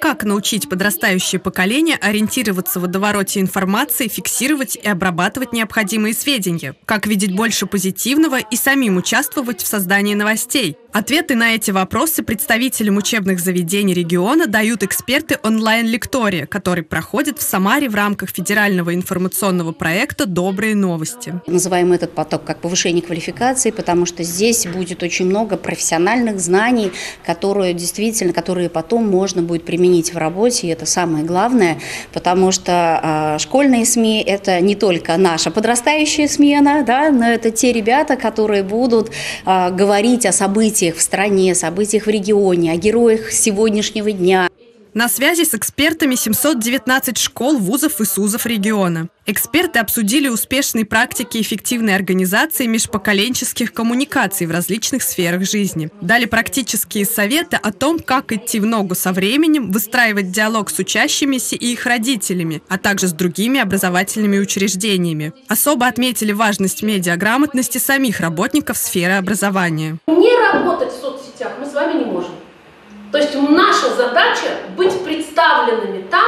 Как научить подрастающее поколение ориентироваться в водовороте информации, фиксировать и обрабатывать необходимые сведения? Как видеть больше позитивного и самим участвовать в создании новостей? Ответы на эти вопросы представителям учебных заведений региона дают эксперты онлайн-лектория, который проходит в Самаре в рамках федерального информационного проекта «Добрые новости». Называем этот поток как повышение квалификации, потому что здесь будет очень много профессиональных знаний, которые потом можно будет применить в работе, и это самое главное, потому что школьные СМИ – это не только наша подрастающая смена, да, но это те ребята, которые будут говорить о событиях в стране, событиях в регионе, о героях сегодняшнего дня. На связи с экспертами 719 школ, вузов и СУЗов региона. Эксперты обсудили успешные практики эффективной организации межпоколенческих коммуникаций в различных сферах жизни. Дали практические советы о том, как идти в ногу со временем, выстраивать диалог с учащимися и их родителями, а также с другими образовательными учреждениями. Особо отметили важность медиаграмотности самих работников сферы образования. Не работать в соцсетях мы с вами не можем. То есть наша задача быть представленными там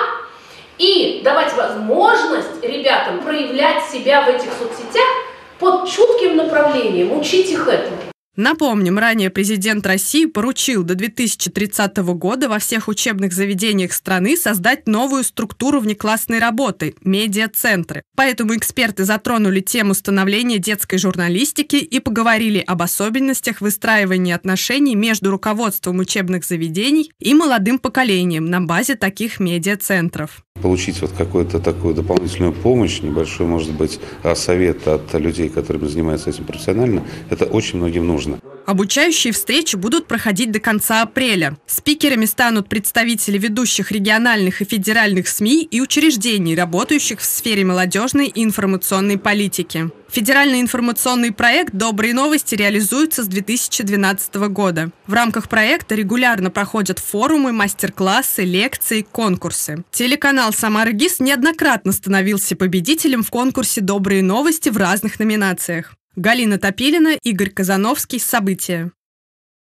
и давать возможность ребятам проявлять себя в этих соцсетях под чутким направлением, учить их этому. Напомним, ранее президент России поручил до 2030 года во всех учебных заведениях страны создать новую структуру внеклассной работы – медиа-центры. Поэтому эксперты затронули тему становления детской журналистики и поговорили об особенностях выстраивания отношений между руководством учебных заведений и молодым поколением на базе таких медиа-центров. Получить вот какую-то такую дополнительную помощь, небольшой, может быть, совет от людей, которыми занимаются этим профессионально, это очень многим нужно. Обучающие встречи будут проходить до конца апреля. Спикерами станут представители ведущих региональных и федеральных СМИ и учреждений, работающих в сфере молодежной и информационной политики. Федеральный информационный проект «Добрые новости» реализуется с 2012 года. В рамках проекта регулярно проходят форумы, мастер-классы, лекции, конкурсы. Телеканал «Самара-ГИС» неоднократно становился победителем в конкурсе «Добрые новости» в разных номинациях. Галина Топилина, Игорь Казановский. События.